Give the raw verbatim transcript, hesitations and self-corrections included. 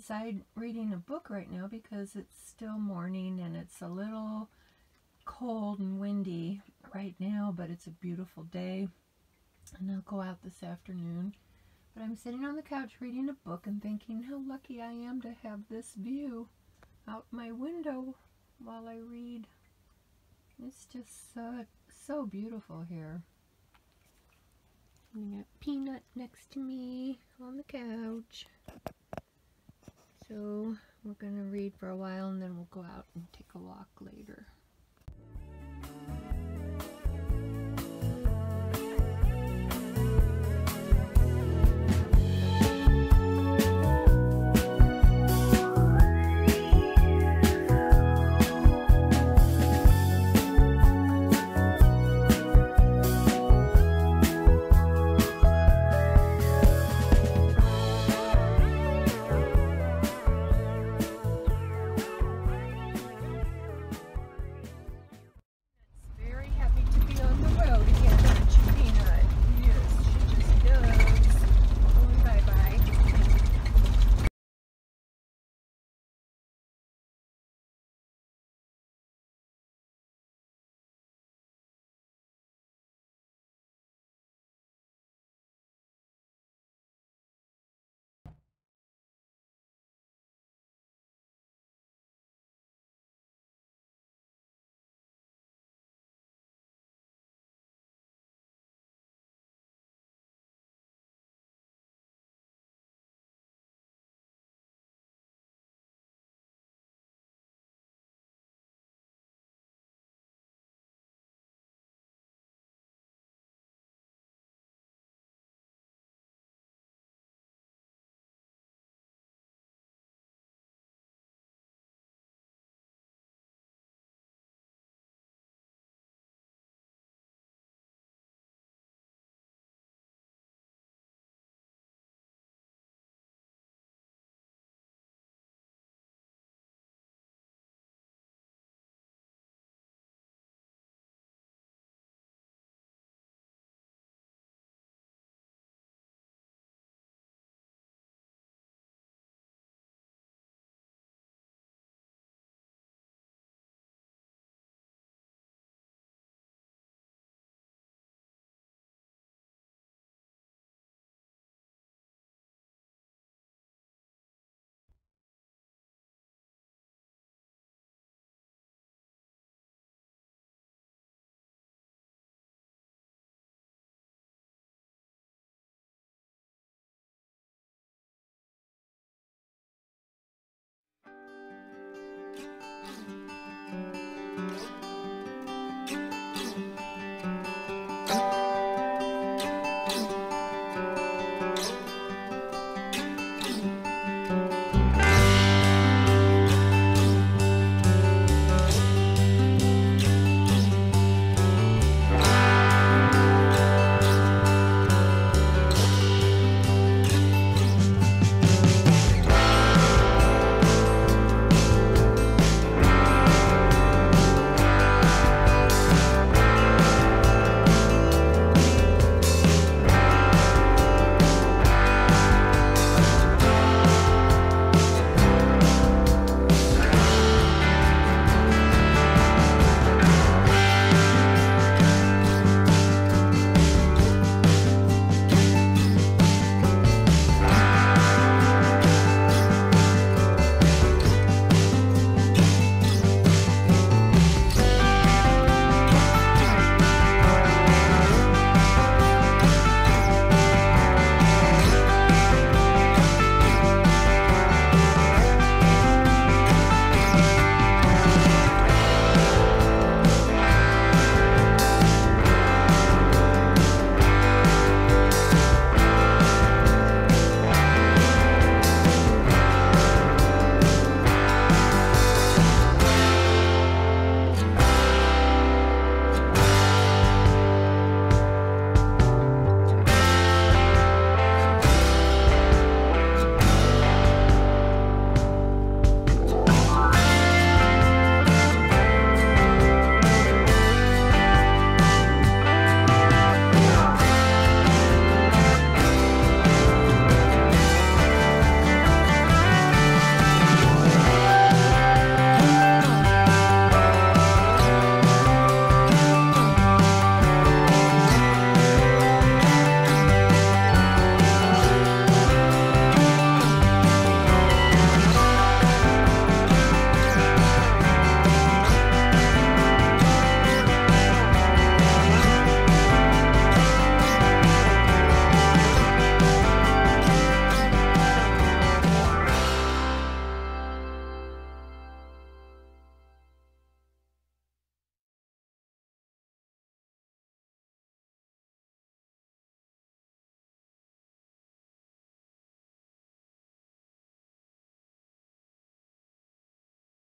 inside reading a book right now because it's still morning and it's a little cold and windy right now, but it's a beautiful day, and I'll go out this afternoon. But I'm sitting on the couch reading a book and thinking how lucky I am to have this view out my window while I read. It's just so, so beautiful here. We got Peanut next to me on the couch. So we're going to read for a while and then we'll go out and take a walk.